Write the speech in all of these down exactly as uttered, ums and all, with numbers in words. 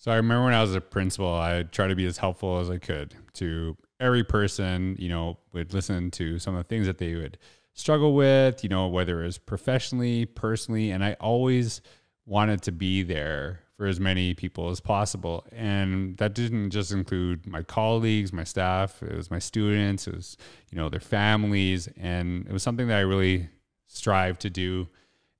So I remember when I was a principal, I tried to be as helpful as I could to every person, you know, would listen to some of the things that they would struggle with, you know, whether it was professionally, personally. And I always wanted to be there for as many people as possible. And that didn't just include my colleagues, my staff, it was my students, it was, you know, their families. And it was something that I really strived to do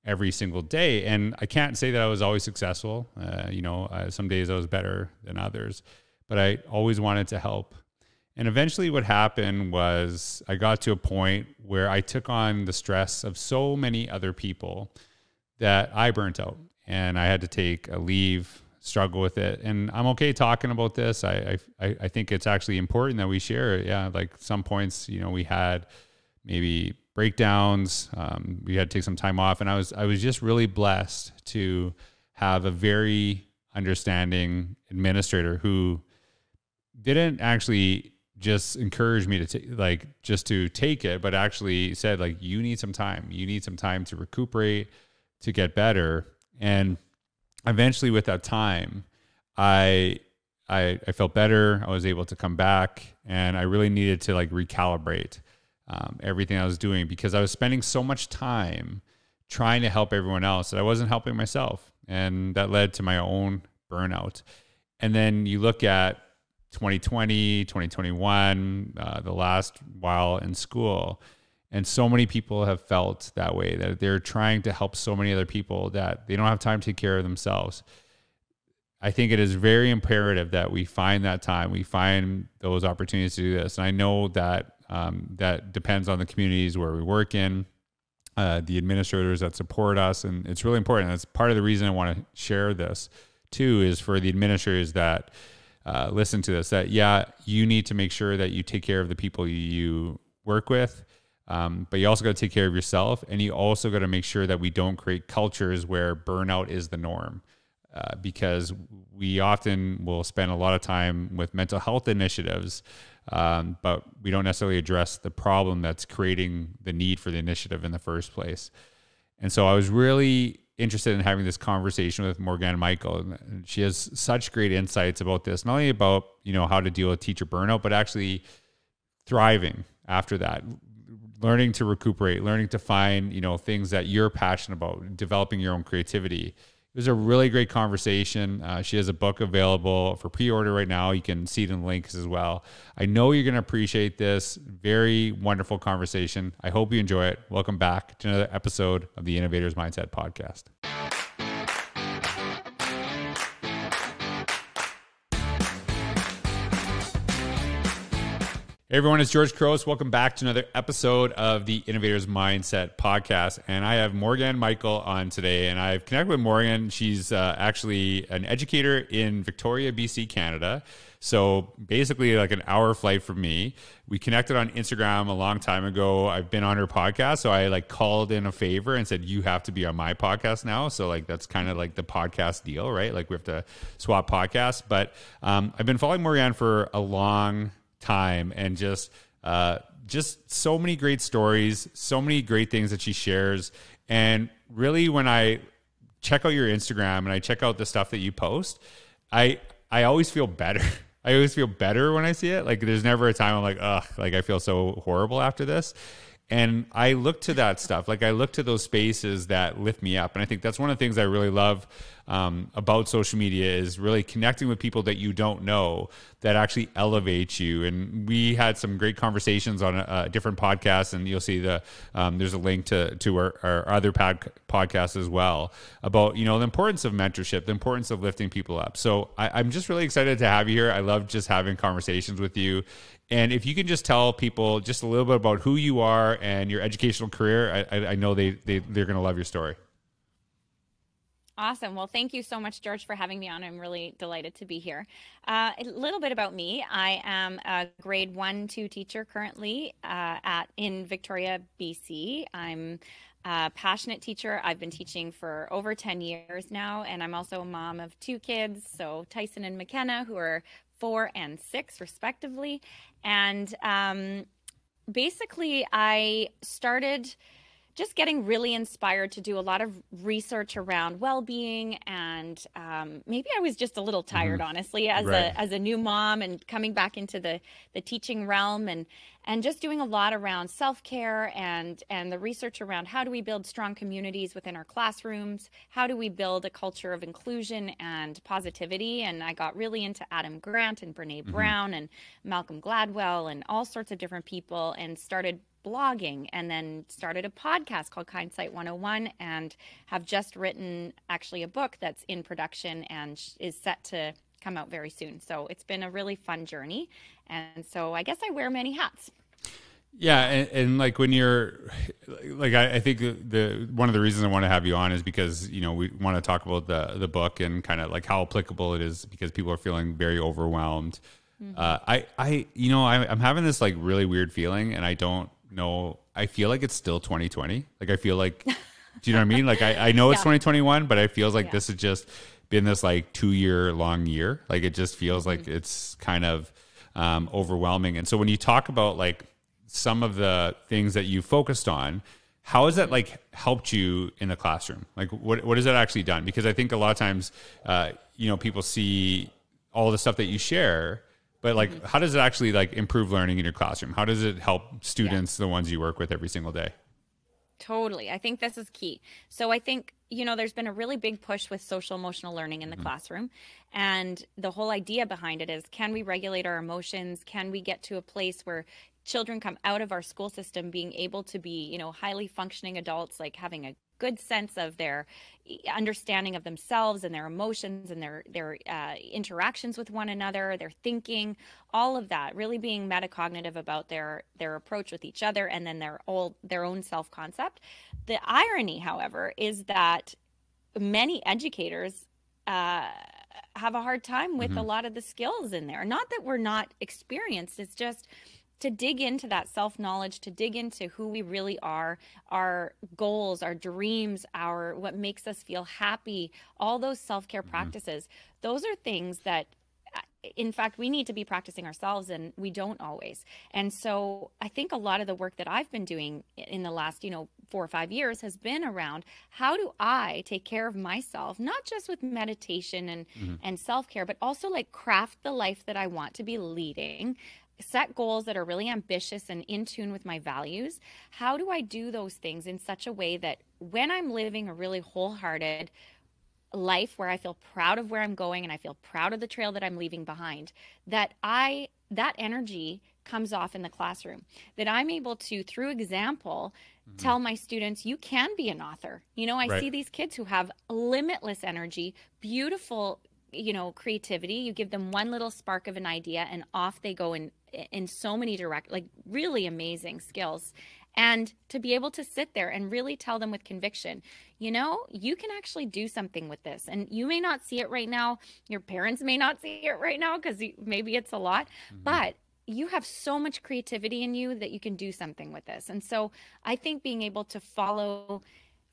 every single day. And I can't say that I was always successful. Uh, you know, uh, some days I was better than others, but I always wanted to help. And eventually what happened was I got to a point where I took on the stress of so many other people that I burnt out, and I had to take a leave, struggle with it. And I'm okay talking about this. I, I, I think it's actually important that we share it. Yeah. Like some points, you know, we had maybe breakdowns, um, we had to take some time off, and I was, I was just really blessed to have a very understanding administrator who didn't actually just encourage me to t- like, just to take it, but actually said like, you need some time, you need some time to recuperate, to get better. And eventually with that time, I, I, I felt better. I was able to come back, and I really needed to like recalibrate Um, everything I was doing, because I was spending so much time trying to help everyone else that I wasn't helping myself. And that led to my own burnout. And then you look at twenty twenty, twenty twenty-one, uh, the last while in school, and so many people have felt that way, that they're trying to help so many other people that they don't have time to take care of themselves. I think it is very imperative that we find that time, we find those opportunities to do this. And I know that Um, that depends on the communities where we work in, uh, the administrators that support us. And it's really important. That's part of the reason I want to share this too, is for the administrators that uh, listen to this, that, yeah, you need to make sure that you take care of the people you work with. Um, but you also got to take care of yourself. And you also got to make sure that we don't create cultures where burnout is the norm. Uh, because we often will spend a lot of time with mental health initiatives, um, but we don't necessarily address the problem that's creating the need for the initiative in the first place. And so I was really interested in having this conversation with Morgane Michael. And she has such great insights about this, not only about, you know, how to deal with teacher burnout, but actually thriving after that, learning to recuperate, learning to find, you know, things that you're passionate about, developing your own creativity. It was a really great conversation. Uh, she has a book available for pre-order right now. You can see it in the links as well. I know you're going to appreciate this very wonderful conversation. I hope you enjoy it. Welcome back to another episode of the Innovators Mindset Podcast. Hey everyone, it's George Couros. Welcome back to another episode of the Innovators Mindset Podcast. And I have Morgane Michael on today, and I've connected with Morgane. She's uh, actually an educator in Victoria, B C, Canada. So basically like an hour flight from me. We connected on Instagram a long time ago. I've been on her podcast. So I like called in a favor and said, you have to be on my podcast now. So like, that's kind of like the podcast deal, right? Like we have to swap podcasts, but um, I've been following Morgane for a long time, and just uh just so many great stories, so many great things that she shares. And really, when I check out your Instagram and I check out the stuff that you post, I I always feel better. I always feel better when I see it. Like there's never a time I'm like, ugh, like I feel so horrible after this. And I look to that stuff. Like I look to those spaces that lift me up. And I think that's one of the things I really love um, about social media, is really connecting with people that you don't know that actually elevate you. And we had some great conversations on a, a different podcast, and you'll see the, um, there's a link to, to our, our other pod, podcast as well, about, you know, the importance of mentorship, the importance of lifting people up. So I, I'm just really excited to have you here. I love just having conversations with you. And if you can just tell people just a little bit about who you are and your educational career, I, I know they, they, they're going to love your story. Awesome. Well, thank you so much, George, for having me on. I'm really delighted to be here. Uh, a little bit about me. I am a grade one, two teacher currently uh, at in Victoria, B C. I'm a passionate teacher. I've been teaching for over ten years now, and I'm also a mom of two kids, so Tyson and McKenna, who are four and six respectively. And um, basically I started just getting really inspired to do a lot of research around well-being. And um, maybe I was just a little tired, mm-hmm. honestly, as right. a as a new mom and coming back into the, the teaching realm, and and just doing a lot around self-care and, and the research around how do we build strong communities within our classrooms? How do we build a culture of inclusion and positivity? And I got really into Adam Grant and Brené Brown mm-hmm. and Malcolm Gladwell and all sorts of different people, and started blogging, and then started a podcast called Kindsight one oh one, and have just written actually a book that's in production and is set to come out very soon. So it's been a really fun journey. And so I guess I wear many hats. Yeah. And, and like when you're like, I, I think the, the, one of the reasons I want to have you on is because, you know, we want to talk about the, the book and kind of like how applicable it is, because people are feeling very overwhelmed. Mm-hmm. Uh, I, I, you know, I, I'm having this like really weird feeling, and I don't, No, I feel like it's still twenty twenty. Like, I feel like, do you know what I mean? Like, I, I know it's yeah. twenty twenty-one, but it feels like yeah. this has just been this like two year long year. Like, it just feels mm-hmm. like it's kind of um, overwhelming. And so when you talk about like some of the things that you focused on, how has that like helped you in the classroom? Like, what, what has that actually done? Because I think a lot of times, uh, you know, people see all the stuff that you share, but like, mm-hmm. how does it actually like improve learning in your classroom? How does it help students, yeah. the ones you work with every single day? Totally. I think this is key. So I think, you know, there's been a really big push with social emotional learning in the mm-hmm. classroom. And the whole idea behind it is, can we regulate our emotions? Can we get to a place where children come out of our school system being able to be, you know, highly functioning adults, like having a good sense of their understanding of themselves and their emotions and their their uh, interactions with one another, their thinking, all of that, really being metacognitive about their their approach with each other, and then their old their own self-concept. The irony, however, is that many educators uh, have a hard time with mm-hmm. a lot of the skills in there. Not that we're not experienced, it's just to dig into that self-knowledge, to dig into who we really are, our goals, our dreams, our what makes us feel happy, all those self-care mm-hmm. practices. Those are things that, in fact, we need to be practicing ourselves, and we don't always. And so I think a lot of the work that I've been doing in the last, you know, four or five years has been around, how do I take care of myself, not just with meditation and, mm-hmm. and self-care, but also like craft the life that I want to be leading, set goals that are really ambitious and in tune with my values. How do I do those things in such a way that when I'm living a really wholehearted life where I feel proud of where I'm going and I feel proud of the trail that I'm leaving behind, that I that energy comes off in the classroom, that I'm able to, through example, mm-hmm. tell my students, you can be an author. You know, I right. see these kids who have limitless energy, beautiful, you know, creativity. You give them one little spark of an idea and off they go in in so many direct, like really amazing skills. And to be able to sit there and really tell them with conviction, you know, you can actually do something with this. And you may not see it right now. Your parents may not see it right now because maybe it's a lot, mm-hmm. but you have so much creativity in you that you can do something with this. And so I think being able to follow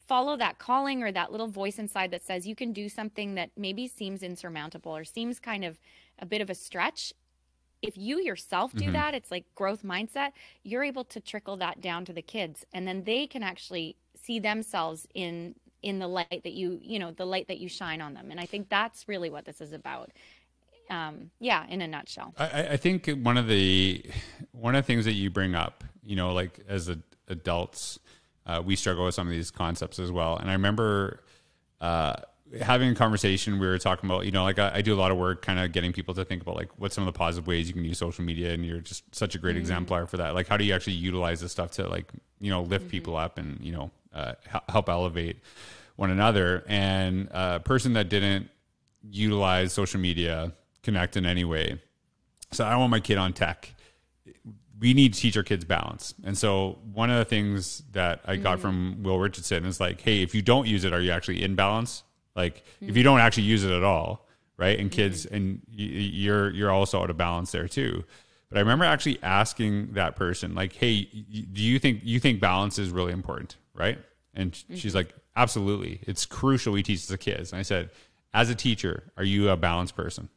follow that calling or that little voice inside that says you can do something that maybe seems insurmountable or seems kind of a bit of a stretch. If you yourself do mm-hmm. that, it's like growth mindset, you're able to trickle that down to the kids, and then they can actually see themselves in in the light that you, you know, the light that you shine on them. And I think that's really what this is about. Um, yeah, in a nutshell. I, I think one of the, one of the things that you bring up, you know, like as a, adults, Uh, we struggle with some of these concepts as well. And I remember uh, having a conversation, we were talking about, you know, like I, I do a lot of work kind of getting people to think about like what some of the positive ways you can use social media. And you're just such a great mm-hmm. exemplar for that. Like, how do you actually utilize this stuff to like, you know, lift mm-hmm. people up and, you know, uh, help elevate one another. And a person that didn't utilize social media connect in any way. So I don't want my kid on tech. We need to teach our kids balance. And so one of the things that I got mm-hmm. from Will Richardson is like, hey, if you don't use it, are you actually in balance? Like mm-hmm. if you don't actually use it at all, right? And kids, mm-hmm. and you're, you're also out of balance there too. But I remember actually asking that person like, hey, do you think, you think balance is really important, right? And mm-hmm. she's like, absolutely. It's crucial we teach the kids. And I said, as a teacher, are you a balanced person?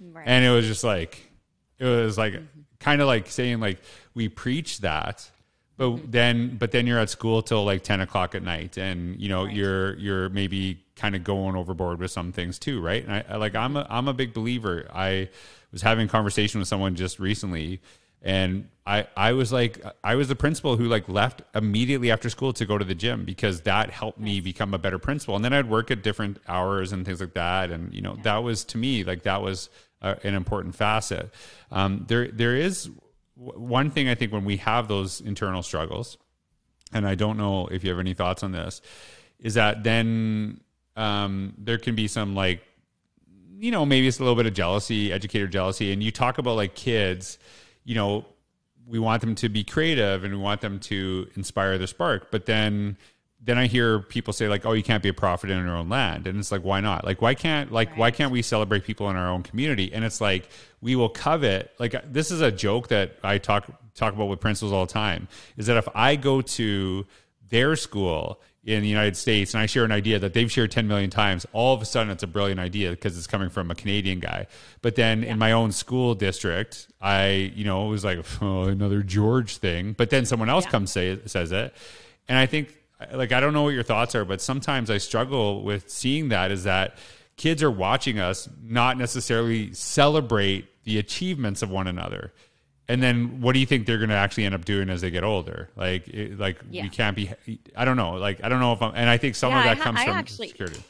Right. And it was just like, it was like, mm-hmm. kind of like saying like we preach that, But then, but then you're at school till like ten o'clock at night, and you know, right. you're, you're maybe kind of going overboard with some things too. Right. And I, I like, I'm a, I'm a big believer. I was having a conversation with someone just recently, and I, I was like, I was the principal who like left immediately after school to go to the gym, because that helped me become a better principal. And then I'd work at different hours and things like that. And, you know, yeah. that was, to me, like that was a, an important facet. Um, there, there is, one thing I think when we have those internal struggles, and I don't know if you have any thoughts on this, is that then um, there can be some like, you know, maybe it's a little bit of jealousy, educator jealousy. And you talk about like kids, you know, we want them to be creative and we want them to inspire their spark. But then, then I hear people say like, oh, you can't be a prophet in your own land. And it's like, why not? Like, why can't, like, right. why can't we celebrate people in our own community? And it's like, we will covet, like, this is a joke that I talk, talk about with principals all the time, is that if I go to their school in the United States and I share an idea that they've shared ten million times, all of a sudden it's a brilliant idea because it's coming from a Canadian guy. But then yeah. in my own school district, I, you know, it was like, oh, another George thing, but then someone else yeah. comes say, says it. And I think, like, I don't know what your thoughts are, but sometimes I struggle with seeing that, is that kids are watching us not necessarily celebrate the achievements of one another. And then what do you think they're going to actually end up doing as they get older? Like, it, like yeah. we can't be, I don't know. Like, I don't know if I'm, and I think some yeah, of that I comes I from actually, security.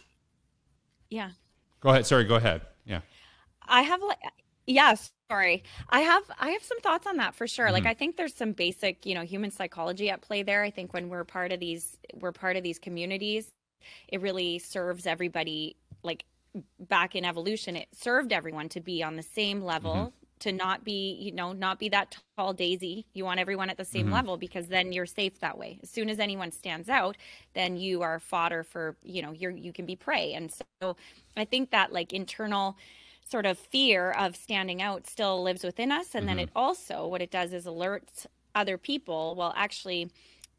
Yeah. Go ahead. Sorry. Go ahead. Yeah. I have like, yes. Sorry. I have, I have some thoughts on that for sure. Mm-hmm. Like, I think there's some basic, you know, human psychology at play there. I think when we're part of these, we're part of these communities, it really serves everybody. Like, back in evolution, it served everyone to be on the same level, mm-hmm. to not be, you know, not be that tall daisy. You want everyone at the same mm-hmm. level, because then you're safe that way. As soon as anyone stands out, then you are fodder for, you know, you're, you can be prey. And so I think that like internal sort of fear of standing out still lives within us. And mm-hmm. then it also, what it does is alerts other people, well, actually,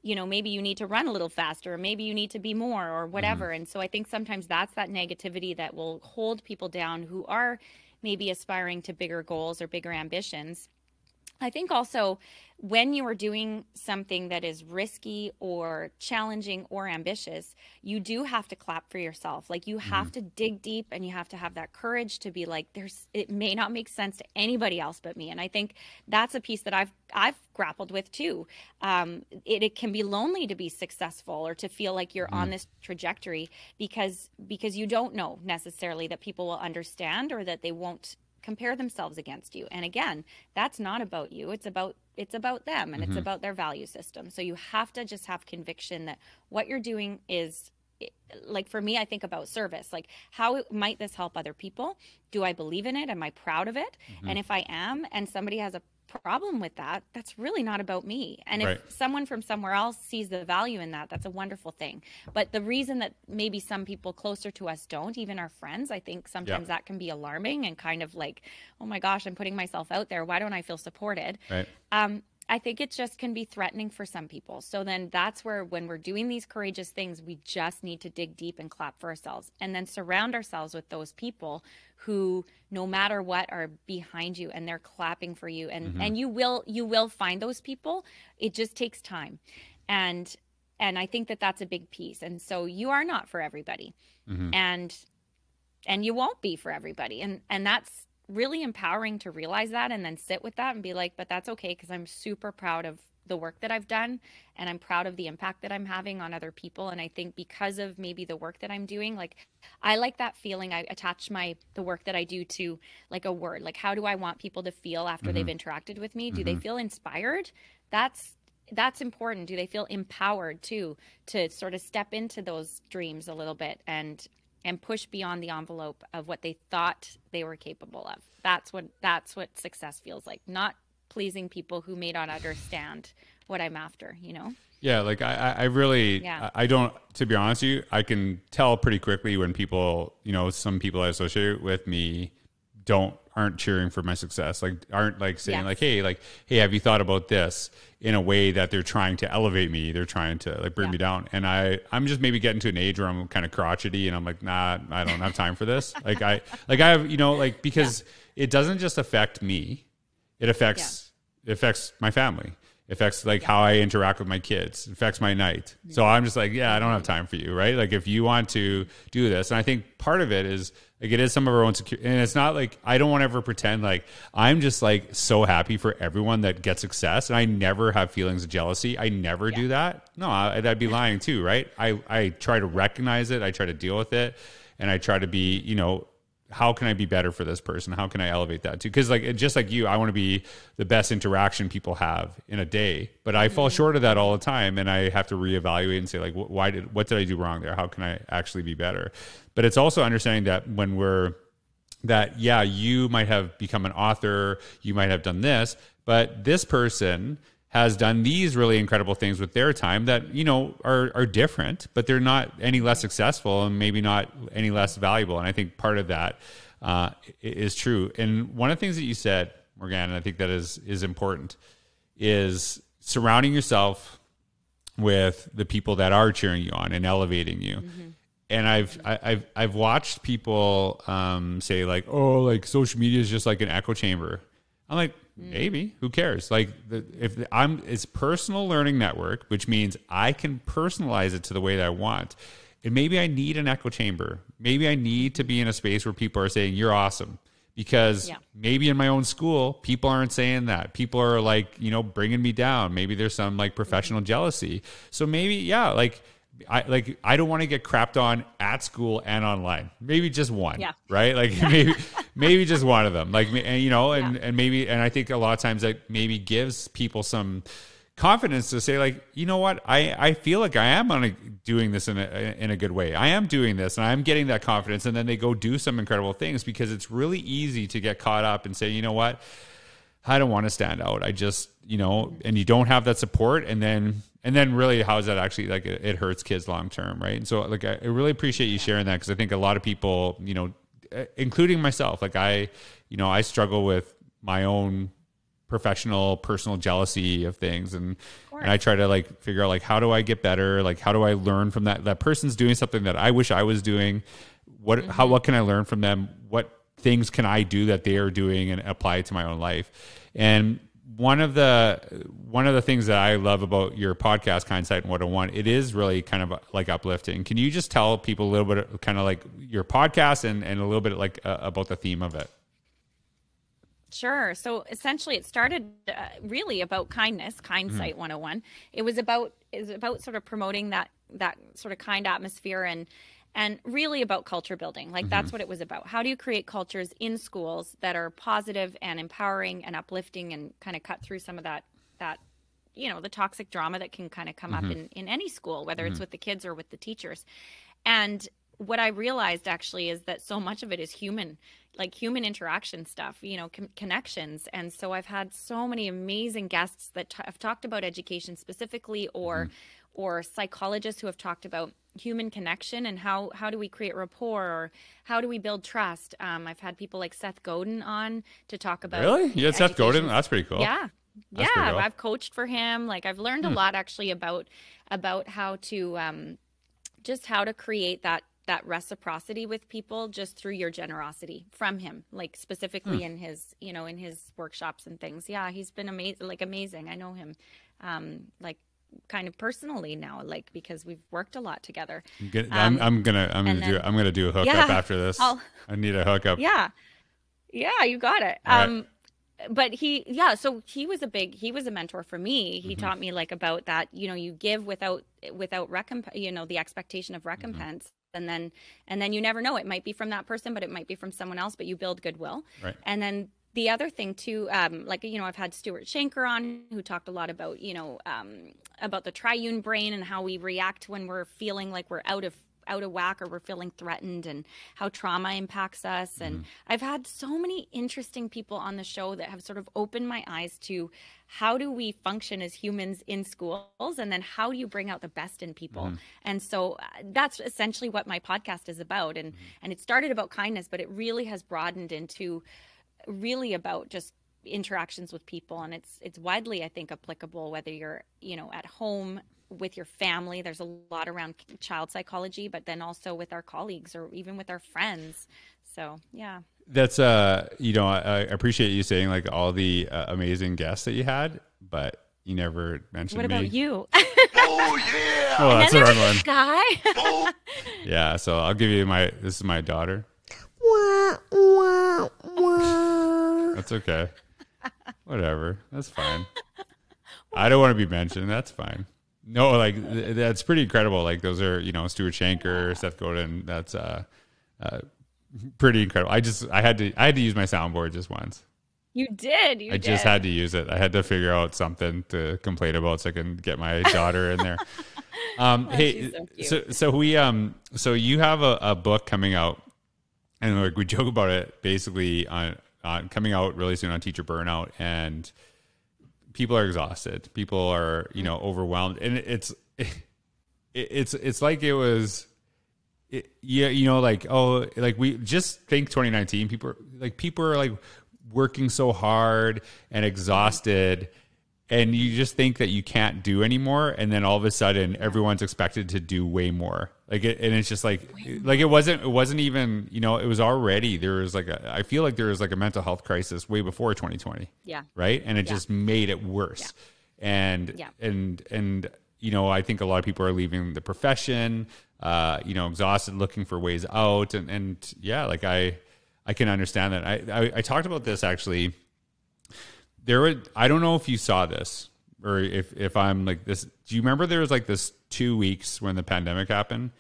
you know, maybe you need to run a little faster, or maybe you need to be more, or whatever. Mm-hmm. And so I think sometimes that's that negativity that will hold people down who are maybe aspiring to bigger goals or bigger ambitions. I think also when you are doing something that is risky or challenging or ambitious, you do have to clap for yourself. Like, you have mm-hmm. to dig deep, and you have to have that courage to be like, there's, it may not make sense to anybody else but me. And I think that's a piece that I've, I've grappled with too. Um, it, it can be lonely to be successful, or to feel like you're mm-hmm. on this trajectory, because, because you don't know necessarily that people will understand, or that they won't compare themselves against you. And again, that's not about you. It's about, it's about them, and mm-hmm. it's about their value system. So you have to just have conviction that what you're doing is, like, for me, I think about service, like, how might this help other people? Do I believe in it? Am I proud of it? Mm-hmm. And if I am, and somebody has a problem with that, that's really not about me. And right. if someone from somewhere else sees the value in that, that's a wonderful thing. But the reason that maybe some people closer to us don't, even our friends, I think sometimes yeah. that can be alarming, and kind of like, oh my gosh, I'm putting myself out there, why don't I feel supported? Right. Um, I think it just can be threatening for some people. So then that's where, when we're doing these courageous things, we just need to dig deep and clap for ourselves, and then surround ourselves with those people who, no matter what, are behind you, and they're clapping for you. And, mm-hmm. and you will, you will find those people. It just takes time. And, and I think that that's a big piece. And so you are not for everybody, mm-hmm. and, and you won't be for everybody. And, and that's really empowering to realize that, and then sit with that and be like, but that's okay, because I'm super proud of the work that I've done, and I'm proud of the impact that I'm having on other people. And I think because of maybe the work that I'm doing, like, I like that feeling. I attach my, the work that I do to like a word, like, how do I want people to feel after mm-hmm. they've interacted with me? Do mm-hmm. they feel inspired? That's, that's important. Do they feel empowered too, to sort of step into those dreams a little bit, and and push beyond the envelope of what they thought they were capable of? That's what, that's what success feels like. Not pleasing people who may not understand what I'm after, you know? Yeah. Like I, I really, yeah. I don't, to be honest with you, I can tell pretty quickly when people, you know, some people I associate with me don't, aren't cheering for my success. Like, aren't like saying yes. like, Hey, like, Hey, have you thought about this? In a way that they're trying to elevate me. They're trying to like bring yeah. me down. And I, I'm just maybe getting to an age where I'm kind of crotchety, and I'm like, nah, I don't have time for this. Like I, like I have, you know, like, because yeah. it doesn't just affect me. It affects, yeah. it affects my family. affects like how I interact with my kids, affects my night. Yeah. So I'm just like, yeah, I don't have time for you, right? Like if you want to do this. And I think part of it is like, it is some of our own security. And it's not like, I don't want to ever pretend like I'm just like so happy for everyone that gets success. And I never have feelings of jealousy. I never yeah. do that. No, I, I'd be lying too, right? I, I try to recognize it. I try to deal with it. And I try to be, you know, how can I be better for this person? How can I elevate that too? Because like, just like you, I want to be the best interaction people have in a day, but I mm-hmm. fall short of that all the time. And I have to reevaluate and say like, why did, what did I do wrong there? How can I actually be better? But it's also understanding that when we're that, yeah, you might have become an author, you might have done this, but this person has done these really incredible things with their time that, you know, are, are different, but they're not any less successful and maybe not any less valuable. And I think part of that uh, is true. And one of the things that you said, Morgane, and I think that is, is important, is surrounding yourself with the people that are cheering you on and elevating you. Mm-hmm. And I've, I've, I've watched people um, say like, oh, like social media is just like an echo chamber. I'm like, maybe, who cares? Like the, if the, I'm, it's personal learning network, which means I can personalize it to the way that I want. And maybe I need an echo chamber. Maybe I need to be in a space where people are saying, you're awesome. Because yeah. maybe in my own school, people aren't saying that. People are like, you know, bringing me down. Maybe there's some like professional mm-hmm. jealousy. So maybe, yeah, like, I like, I don't want to get crapped on at school and online, maybe just one, yeah. right? Like maybe, maybe just one of them, like, and, you know, and, yeah. and maybe, and I think a lot of times that maybe gives people some confidence to say like, you know what, I, I feel like I am on a, doing this in a, in a good way. I am doing this and I'm getting that confidence. And then they go do some incredible things, because it's really easy to get caught up and say, you know what, I don't want to stand out. I just, you know, and you don't have that support. And then, and then really, how is that actually like, it, it hurts kids long-term. Right. And so like, I, I really appreciate you sharing that. Cause I think a lot of people, you know, including myself, like I, you know, I struggle with my own professional, personal jealousy of things. And, of and I try to like figure out like, how do I get better? Like, how do I learn from that? That person's doing something that I wish I was doing. What, mm-hmm. how, what can I learn from them? What things can I do that they are doing and apply it to my own life? And one of the, one of the things that I love about your podcast, Kindsight one oh one, it is really kind of like uplifting. Can you just tell people a little bit of kind of like your podcast and, and a little bit like uh, about the theme of it? Sure. So essentially it started uh, really about kindness, Kindsight mm-hmm. one oh one. It was about, is about sort of promoting that, that sort of kind atmosphere and, and really about culture building. Like mm-hmm. that's what it was about. How do you create cultures in schools that are positive and empowering and uplifting and kind of cut through some of that, that, you know, the toxic drama that can kind of come mm-hmm. up in, in any school, whether mm-hmm. it's with the kids or with the teachers. And what I realized actually is that so much of it is human, like human interaction stuff, you know, com- connections. And so I've had so many amazing guests that t- have talked about education specifically, or mm-hmm. or psychologists who have talked about human connection and how, how do we create rapport, or how do we build trust? Um, I've had people like Seth Godin on to talk about. Really? Yeah, Seth Godin. That's pretty cool. Yeah. That's yeah. Cool. I've coached for him. Like I've learned hmm. a lot actually about, about how to, um, just how to create that, that reciprocity with people just through your generosity from him, like specifically hmm. in his, you know, in his workshops and things. Yeah. He's been amazing, like amazing. I know him, um, like, kind of personally now, like because we've worked a lot together. Um, I'm, I'm gonna, I'm gonna then, do, I'm gonna do a hookup yeah, after this. I'll, I need a hookup. Yeah, yeah, you got it. All um, right. But he, yeah, so he was a big, he was a mentor for me. He mm-hmm. taught me like about that, you know, you give without, without recompense, you know, the expectation of recompense. Mm-hmm. And then, and then you never know, it might be from that person, but it might be from someone else, but you build goodwill. Right. And then the other thing too, um, like, you know, I've had Stuart Shanker on, who talked a lot about, you know, um, about the triune brain and how we react when we're feeling like we're out of out of whack or we're feeling threatened, and how trauma impacts us. And mm. I've had so many interesting people on the show that have sort of opened my eyes to how do we function as humans in schools, and then how do you bring out the best in people. Mm. And so uh, that's essentially what my podcast is about. And, mm. and it started about kindness, but it really has broadened into really about just interactions with people. And it's it's widely, I think, applicable, whether you're, you know, at home with your family. There's a lot around child psychology, but then also with our colleagues or even with our friends. So, yeah. That's, uh, you know, I, I appreciate you saying like all the uh, amazing guests that you had, but You never mentioned me. What about me. you? Oh, yeah. Well, that's the wrong one. Guy. Oh. Yeah, so I'll give you my, this is my daughter. Wah, wah, wah. That's okay. Whatever. That's fine. I don't want to be mentioned. That's fine. No, like, th- that's pretty incredible. Like, those are, you know, Stuart Shanker, Seth Godin. That's uh, uh, pretty incredible. I just, I had to, I had to use my soundboard just once. You did. You I did. just had to use it. I had to figure out something to complain about so I can get my daughter in there. Um, oh, hey, so, so so we um so you have a, a book coming out, and like we joke about it basically on, on coming out really soon on teacher burnout, and people are exhausted. People are you know overwhelmed, and it's it, it's it's like it was. It, yeah, you know, like oh, like we just think twenty nineteen. People are, like people are like. working so hard and exhausted, and you just think that you can't do anymore, and then all of a sudden everyone's expected to do way more, like it, and it's just like like it wasn't it wasn't even you know it was already there was like a, I feel like there was like a mental health crisis way before twenty twenty, yeah right and it yeah. just made it worse, yeah. and yeah. and and you know I think a lot of people are leaving the profession uh you know exhausted, looking for ways out, and and yeah like I I can understand that. I, I, I talked about this actually. There were, I don't know if you saw this or if, if I'm like this. Do you remember there was like this two weeks when the pandemic happened,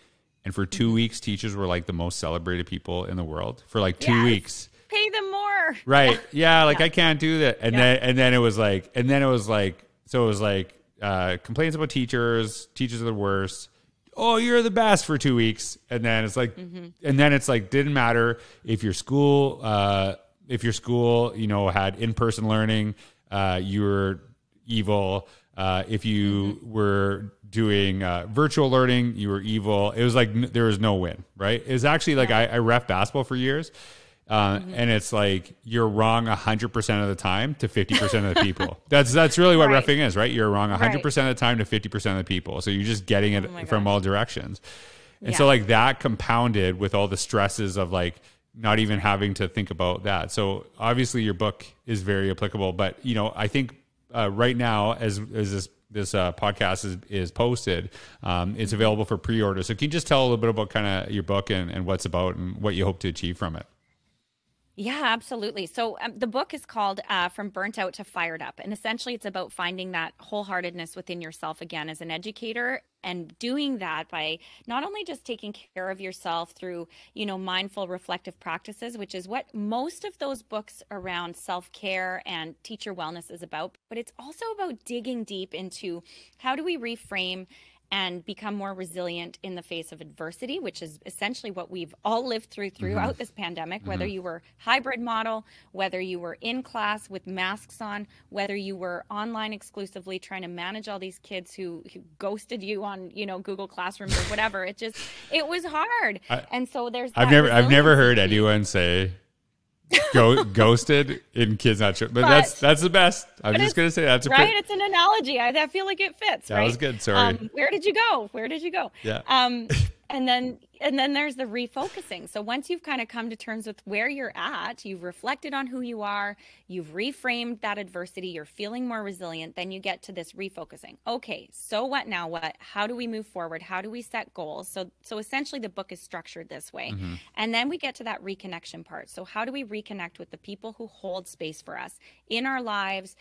and for two weeks teachers were like the most celebrated people in the world for like two yes. weeks. Pay them more. Right. Yeah. Like yeah. I can't do that. And yeah. then and then it was like and then it was like so it was like uh, complaints about teachers. Teachers are the worst. Oh, you're the best for two weeks. And then it's like, mm-hmm. and then it's like, didn't matter if your school, uh, if your school, you know, had in-person learning, uh, you were evil. Uh, if you mm-hmm. were doing uh, virtual learning, you were evil. It was like, n- there was no win, right? It was actually like, yeah. I, I ref basketball for years. Uh, mm-hmm. And it's like, you're wrong one hundred percent of the time to fifty percent of the people. That's that's really what right. reffing is, right? You're wrong one hundred percent right. of the time to fifty percent of the people. So you're just getting it oh from gosh. all directions. And yeah. so like that compounded with all the stresses of like not even having to think about that. So obviously your book is very applicable, but you know, I think uh, right now as, as this this uh, podcast is, is posted, um, it's available for pre-order. So can you just tell a little bit about kind of your book and, and what's about and what you hope to achieve from it? Yeah, absolutely. So um, the book is called uh, From Burnt Out to Fired Up. And essentially it's about finding that wholeheartedness within yourself again as an educator, and doing that by not only just taking care of yourself through, you know, mindful reflective practices, which is what most of those books around self-care and teacher wellness is about, but it's also about digging deep into how do we reframe and become more resilient in the face of adversity, which is essentially what we've all lived through throughout mm-hmm. this pandemic, whether mm-hmm. you were hybrid model, whether you were in class with masks on, whether you were online exclusively trying to manage all these kids who, who ghosted you on, you know, Google Classrooms or whatever. It just, it was hard. I, and so there's I've never resiliency. I've never heard anyone say Go, ghosted in kids not sure, but, but that's that's the best. I'm just gonna say that's a right. Pretty, it's an analogy. I, I feel like it fits. That right? was good. Sorry. Um, where did you go? Where did you go? Yeah. Um, and then and then there's the refocusing. So once you've kind of come to terms with where you're at, you've reflected on who you are, you've reframed that adversity, you're feeling more resilient. Then you get to this refocusing. Okay, so what now? What? How do we move forward? How do we set goals? So so essentially the book is structured this way, mm-hmm. and then we get to that reconnection part. So how do we reconnect with the people who hold space for us in our lives,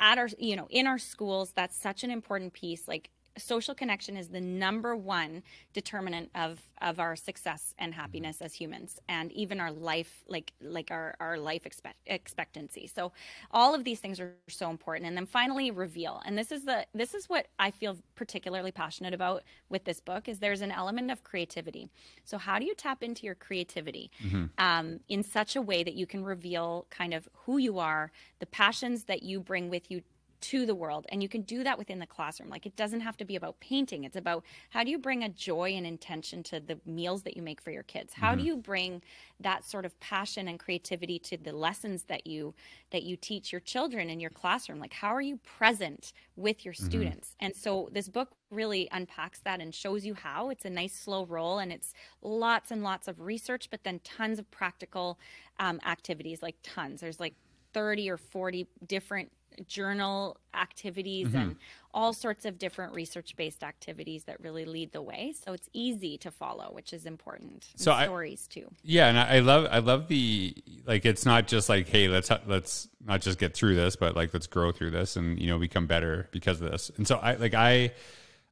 at our you know in our schools? That's such an important piece. Like, social connection is the number one determinant of, of our success and happiness as humans, and even our life, like like our, our life expect, expectancy. So all of these things are so important. And then finally, reveal. And this is the this is what I feel particularly passionate about with this book, is there's an element of creativity. So how do you tap into your creativity mm-hmm. um, in such a way that you can reveal kind of who you are, the passions that you bring with you to the world? And you can do that within the classroom. Like, it doesn't have to be about painting. It's about, how do you bring a joy and intention to the meals that you make for your kids? How mm-hmm. do you bring that sort of passion and creativity to the lessons that you that you teach your children in your classroom? Like, how are you present with your mm-hmm. students? And so this book really unpacks that and shows you how. It's a nice slow roll, and it's lots and lots of research, but then tons of practical um, activities, like tons. There's like thirty or forty different journal activities mm-hmm. and all sorts of different research-based activities that really lead the way. So it's easy to follow, which is important. So I, stories too. Yeah, and I love I love the like. It's not just like, hey, let's let's not just get through this, but like let's grow through this and you know become better because of this. And so I like I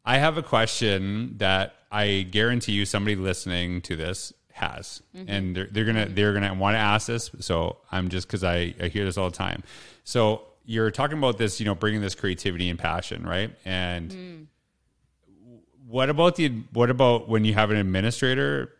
I have a question that I guarantee you somebody listening to this has, mm-hmm. and they're, they're gonna they're gonna want to ask this. So I'm just because I I hear this all the time. So you're talking about this, you know, bringing this creativity and passion, right? And mm. what about the, what about when you have an administrator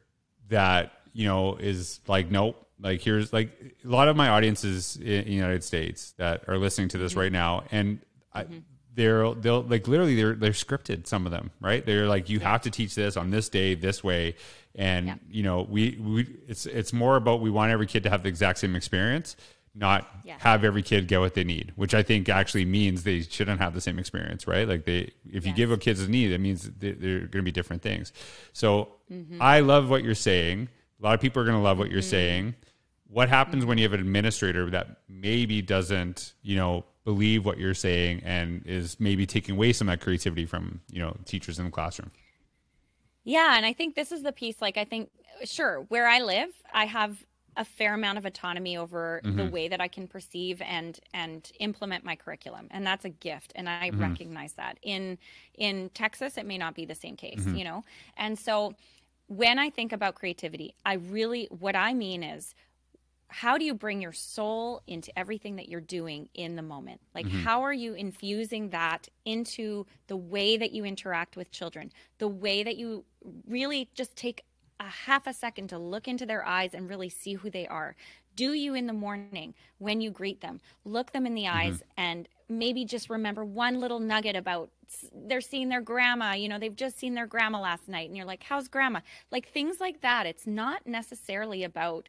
that, you know, is like, nope, like here's like a lot of my audiences in the United States that are listening to this mm-hmm. right now. And I, mm-hmm. they're, they'll like, literally they're, they're scripted, some of them, right? They're like, you yeah. have to teach this on this day, this way. And, yeah. you know, we, we, it's, it's more about, we want every kid to have the exact same experience, not yeah. have every kid get what they need, which I think actually means they shouldn't have the same experience, right? Like they, if yes. you give a kid's a need, that means they're going to be different things. So mm-hmm. I love what you're saying. A lot of people are going to love what you're mm-hmm. saying. What happens mm-hmm. when you have an administrator that maybe doesn't, you know, believe what you're saying and is maybe taking away some of that creativity from, you know, teachers in the classroom? Yeah. And I think this is the piece, like, I think, sure, where I live, I have a fair amount of autonomy over mm-hmm. the way that I can perceive and and implement my curriculum, and that's a gift, and I mm-hmm. recognize that. In in Texas it may not be the same case, mm-hmm. you know. And so when I think about creativity, I really, what I mean is, how do you bring your soul into everything that you're doing in the moment? Like mm-hmm. how are you infusing that into the way that you interact with children, the way that you really just take a half a second to look into their eyes and really see who they are. Do you in the morning when you greet them, look them in the mm-hmm. eyes and maybe just remember one little nugget about they're seeing their grandma, you know, they've just seen their grandma last night and you're like, how's grandma? Like things like that. It's not necessarily about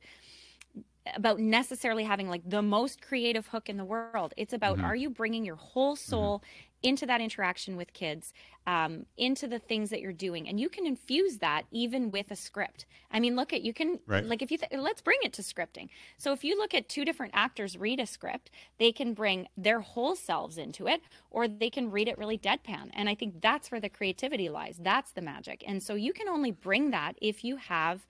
about necessarily having like the most creative hook in the world. It's about mm-hmm. are you bringing your whole soul mm-hmm. into that interaction with kids, um, into the things that you're doing. And you can infuse that even with a script. I mean, look at, you can, right. like if you, th- let's bring it to scripting. So if you look at two different actors read a script, they can bring their whole selves into it, or they can read it really deadpan. And I think that's where the creativity lies. That's the magic. And so you can only bring that if you have,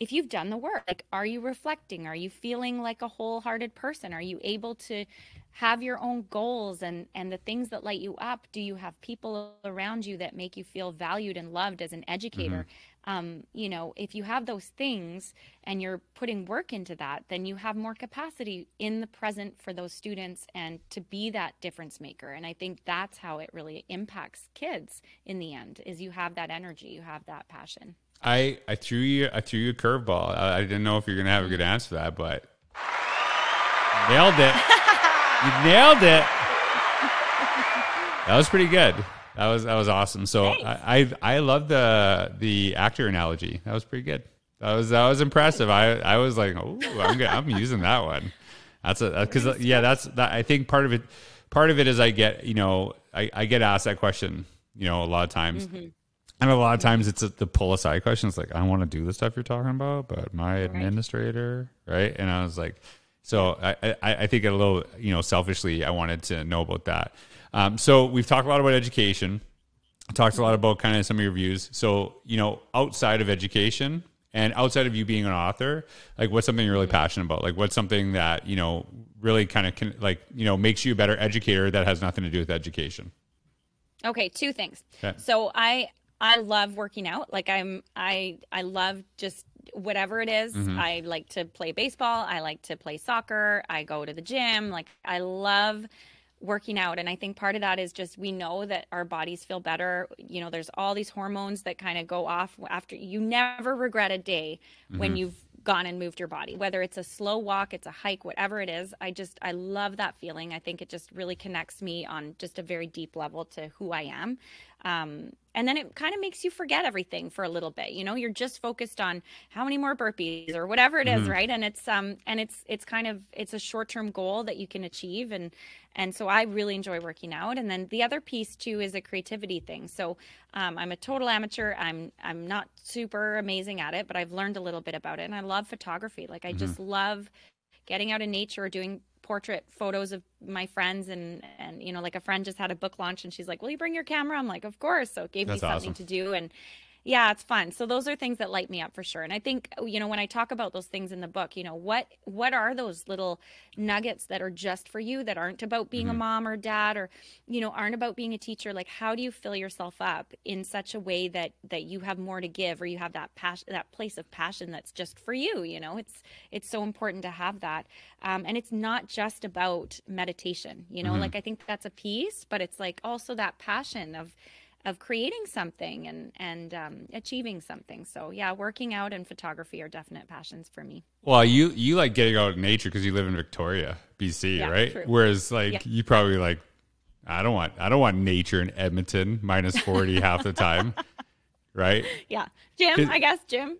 if you've done the work. Like, are you reflecting? Are you feeling like a wholehearted person? Are you able to have your own goals and, and the things that light you up? Do you have people around you that make you feel valued and loved as an educator? Mm-hmm. Um, you know, if you have those things and you're putting work into that, then you have more capacity in the present for those students and to be that difference maker. And I think that's how it really impacts kids in the end, is you have that energy, you have that passion. I, I threw you, I threw you a curveball. I, I didn't know if you're going to have a good answer to that, but nailed it. You nailed it. That was pretty good. That was, that was awesome. So I, I, I love the, the actor analogy. That was pretty good. That was, that was impressive. I, I was like, oh, I'm good. I'm using that one. That's a, cause yeah, that's, that, I think part of it, part of it is I get, you know, I, I get asked that question, you know, a lot of times. Mm-hmm. And a lot of times it's the pull aside questions, like, I want to do the stuff you're talking about, but my administrator, right? And I was like, so I, I, I think a little, you know, selfishly, I wanted to know about that. Um, so we've talked a lot about education, talked a lot about kind of some of your views. So, you know, outside of education and outside of you being an author, like what's something you're really passionate about? Like what's something that, you know, really kind of can, like, you know, makes you a better educator that has nothing to do with education? Okay, two things. Okay. So I... I love working out. Like I'm, I, I love just whatever it is. Mm-hmm. I like to play baseball. I like to play soccer. I go to the gym. Like I love working out. And I think part of that is just, we know that our bodies feel better. You know, there's all these hormones that kind of go off after. You never regret a day mm-hmm. when you've gone and moved your body, whether it's a slow walk, it's a hike, whatever it is. I just, I love that feeling. I think it just really connects me on just a very deep level to who I am. Um, and then it kind of makes you forget everything for a little bit. You know, you're just focused on how many more burpees or whatever it is. Mm-hmm. Right. And it's, um, and it's, it's kind of, it's a short-term goal that you can achieve. And, and so I really enjoy working out. And then the other piece too is a creativity thing. So, um, I'm a total amateur. I'm, I'm not super amazing at it, but I've learned a little bit about it, and I love photography. Like I mm-hmm. just love getting out in nature, doing portrait photos of my friends, and and you know, like a friend just had a book launch and she's like, will you bring your camera? I'm like, of course. So it gave That's me something awesome. to do, and yeah, it's fun. So those are things that light me up for sure. And I think, you know, when I talk about those things in the book, you know, what what are those little nuggets that are just for you, that aren't about being mm-hmm. a mom or dad, or, you know, aren't about being a teacher? Like, how do you fill yourself up in such a way that that you have more to give, or you have that passion, that place of passion that's just for you? You know, it's it's so important to have that. Um, and it's not just about meditation, you know, mm-hmm. like I think that's a piece, but it's like also that passion of of creating something and, and um, achieving something. So yeah, working out and photography are definite passions for me. Well, you, you like getting out in nature because you live in Victoria, B C, yeah, right? True. Whereas like, yeah. you probably like, I don't want, I don't want nature in Edmonton, minus forty half the time. Right? Yeah. Gym, I guess, gym.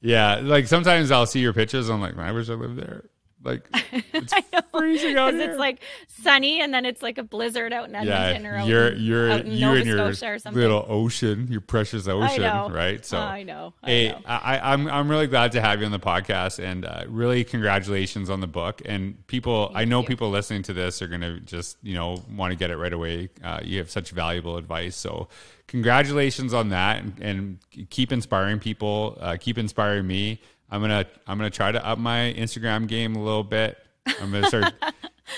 Yeah. Like sometimes I'll see your pictures. I'm like, I wish I lived there. Like it's I know, freezing out here. It's like sunny, and then it's like a blizzard out in Edmonton yeah, or out you're, you're, out in you Nova and your Scotia or something. Little ocean, your precious ocean, I know. Right? So uh, I know. I hey, know. I, I'm I'm really glad to have you on the podcast, and uh, really congratulations on the book. And people, Thank I know you. people listening to this are gonna just you know want to get it right away. Uh, you have such valuable advice, so congratulations on that, and, and keep inspiring people. Uh, keep inspiring me. I'm gonna I'm gonna try to up my Instagram game a little bit. I'm gonna start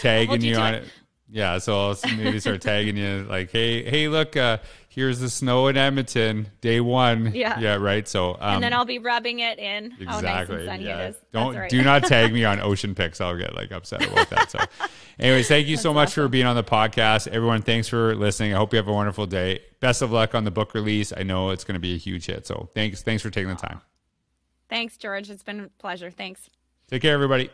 tagging you on it. Yeah, so I'll maybe start tagging you like, hey, hey, look, uh, here's the snow in Edmonton, day one. Yeah, yeah, right. So um, and then I'll be rubbing it in. Exactly. How nice and sunny yeah. it is. Don't right. do not tag me on ocean pics. I'll get like upset about that. So, anyways, thank you That's so much awesome. for being on the podcast, everyone. Thanks for listening. I hope you have a wonderful day. Best of luck on the book release. I know it's gonna be a huge hit. So thanks, thanks for taking the time. Thanks, George. It's been a pleasure. Thanks. Take care, everybody.